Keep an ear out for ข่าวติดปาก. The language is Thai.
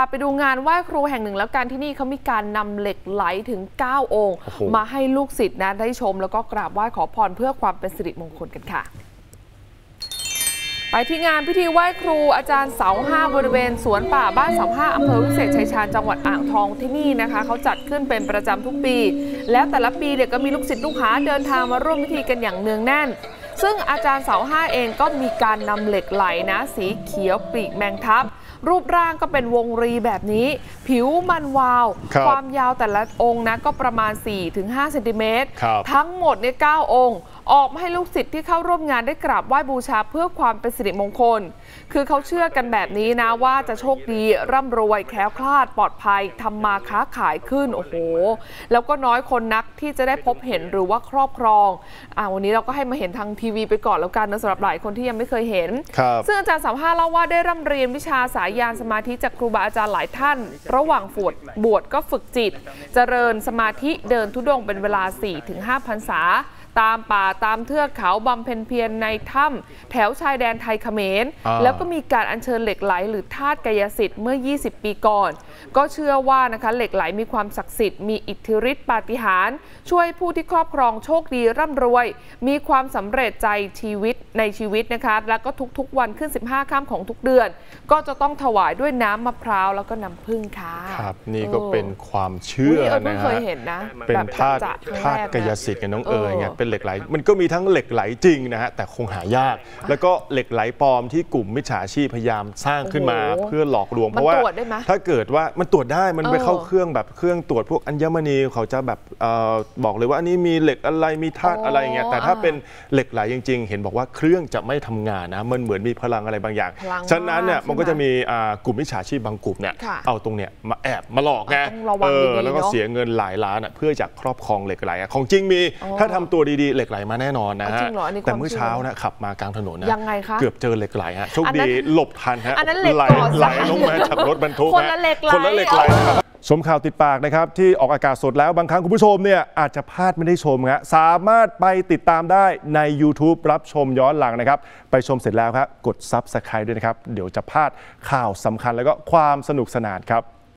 าไปดูงานไหว้ครูแห่งหนึ่งแล้วกันที่นี่เขามีการนำเหล็กไหลถึง9องค์มาให้ลูกศิษย์นะได้ชมแล้วก็กราบไหว้ขอพรเพื่อความเป็นสิริมงคลกันค่ะไปที่งานพิธีไหว้ครูอาจารย์เสาห้าบริเวณสวนป่าบ้านเสาห้าอำเภอวิเศษชัยชาญจังหวัดอ่างทองที่นี่นะคะเขาจัดขึ้นเป็นประจำทุกปีแล้วแต่ละปีเด็กก็มีลูกศิษย์ลูกหาเดินทางมาร่วมพิธีกันอย่างเนืองแน่นซึ่งอาจารย์เสาห้าเองก็มีการนำเหล็กไหลนะสีเขียวปีกแมงทับรูปร่างก็เป็นวงรีแบบนี้ผิวมันวาว ความยาวแต่ละองค์นะก็ประมาณ 4-5 เซนติเมตรทั้งหมดใน9องค์ออกมาให้ลูกศิษย์ที่เข้าร่วมงานได้กราบไหว้บูชาเพื่อความเป็นสิริมงคลคือเขาเชื่อกันแบบนี้นะว่าจะโชคดีร่ำรวยแคล้วคลาดปลอดภัยทำมาค้าขายขึ้นโอ้โหแล้วก็น้อยคนนักที่จะได้พบเห็นหรือว่าครอบครองวันนี้เราก็ให้มาเห็นทางทีวีไปก่อนแล้วกันนะสำหรับหลายคนที่ยังไม่เคยเห็นซึ่งอาจารย์เสาห้าเล่าว่าได้ร่ำเรียนวิชาสายญาณสมาธิจากครูบาอาจารย์หลายท่านระหว่างบวชก็ฝึกจิตเจริญสมาธิเดินธุดงค์เป็นเวลา 4-5 พรรษาตามป่าตามเทือกเขาบำเพ็ญเพียรในถ้ำแถวชายแดนไทยเขมรแล้วก็มีการอัญเชิญเหล็กไหลหรือธาตุกายสิทธิ์เมื่อ20ปีก่อนก็เชื่อว่านะคะเหล็กไหลมีความศักดิ์สิทธิ์มีอิทธิฤทธิปาฏิหาริย์ช่วยผู้ที่ครอบครองโชคดีร่ำรวยมีความสำเร็จใจชีวิตในชีวิตนะคะแล้วก็ทุกๆวันขึ้น15ค่ำของทุกเดือนก็จะต้องถวายด้วยน้ำมะพร้าวแล้วก็น้ำผึ้งค่ะครับนี่ก็เป็นความเชื่อนะฮะเป็นธาตุกายสิทธิ์กันน้องเอ๋ยเป็นเหล็กไหลมันก็มีทั้งเหล็กไหลจริงนะฮะแต่คงหายากแล้วก็เหล็กไหลปลอมที่กลุ่มมิจฉาชีพพยายามสร้างขึ้นมาเพื่อหลอกลวงเพราะว่าถ้าเกิดว่ามันตรวจได้มันไปเข้าเครื่องแบบเครื่องตรวจพวกอัญมณีเขาจะแบบบอกเลยว่าอันนี้มีเหล็กอะไรมีธาตุอะไรอย่างเงี้ยแต่ถ้าเป็นเหล็กไหลจริงๆเห็นบอกว่าเครื่องจะไม่ทำงานนะมันเหมือนมีพลังอะไรบางอย่างฉะนั้นเนี่ยมันก็จะมีกลุ่มมิจฉาชีพบางกลุ่มเนี่ยเอาตรงเนี่ยมาแอบมาหลอกไงแล้วก็เสียเงินหลายล้านเพื่อจะครอบครองเหล็กไหลของจริงมีถ้าทำตัวดีๆเหล็กไหลมาแน่นอนนะฮะแต่เมื่อเช้านะขับมากลางถนนนะยังไงคะเกือบเจอเหล็กไหลฮะโชคดีหลบทันฮะไหลลงมาจากรถบรรทุกคนละเหล็กไหลชมข่าวติดปากนะครับที่ออกอากาศสดแล้วบางครั้งคุณผู้ชมเนี่ยอาจจะพลาดไม่ได้ชมฮะสามารถไปติดตามได้ใน YouTube รับชมย้อนหลังนะครับไปชมเสร็จแล้วครับกด Subscribe ด้วยนะครับเดี๋ยวจะพลาดข่าวสำคัญแล้วก็ความสนุกสนานครับ